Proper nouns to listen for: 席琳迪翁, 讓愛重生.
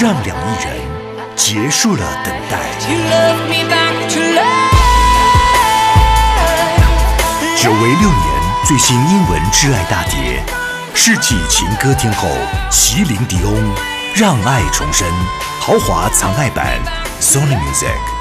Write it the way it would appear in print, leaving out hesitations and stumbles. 让两亿人结束了等待。久违6年，最新英文挚爱大碟，世纪情歌天后席琳迪翁，让爱重生，豪华藏爱版 Sony Music。